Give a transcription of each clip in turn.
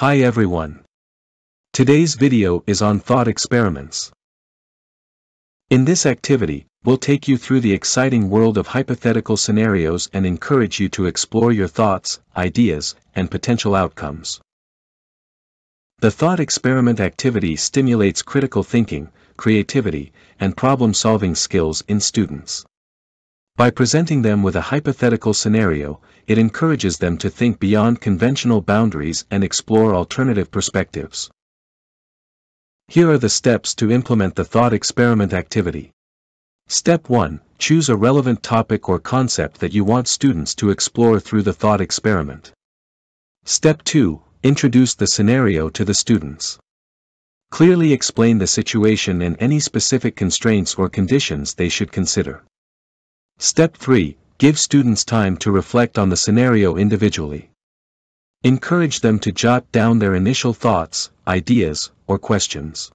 Hi everyone. Today's video is on thought experiments. In this activity, we'll take you through the exciting world of hypothetical scenarios and encourage you to explore your thoughts, ideas, and potential outcomes. The thought experiment activity stimulates critical thinking, creativity, and problem-solving skills in students. By presenting them with a hypothetical scenario, it encourages them to think beyond conventional boundaries and explore alternative perspectives. Here are the steps to implement the thought experiment activity. Step 1. Choose a relevant topic or concept that you want students to explore through the thought experiment. Step 2. Introduce the scenario to the students. Clearly explain the situation and any specific constraints or conditions they should consider. Step 3. Give students time to reflect on the scenario individually. Encourage them to jot down their initial thoughts, ideas, or questions.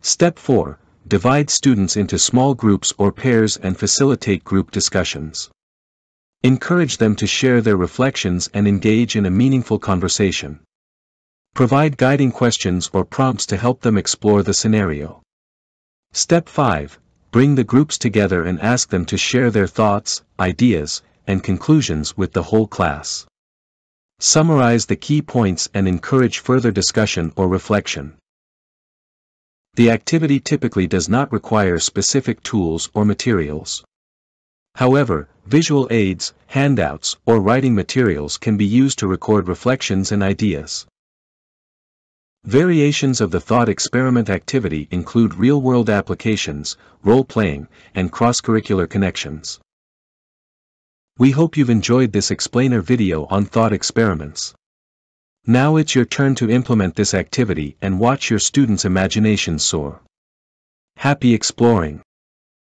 Step 4. Divide students into small groups or pairs and facilitate group discussions. Encourage them to share their reflections and engage in a meaningful conversation. Provide guiding questions or prompts to help them explore the scenario. Step 5. Bring the groups together and ask them to share their thoughts, ideas, and conclusions with the whole class. Summarize the key points and encourage further discussion or reflection. The activity typically does not require specific tools or materials. However, visual aids, handouts, or writing materials can be used to record reflections and ideas. Variations of the thought experiment activity include real-world applications, role-playing, and cross-curricular connections. We hope you've enjoyed this explainer video on thought experiments. Now it's your turn to implement this activity and watch your students' imagination soar. Happy exploring!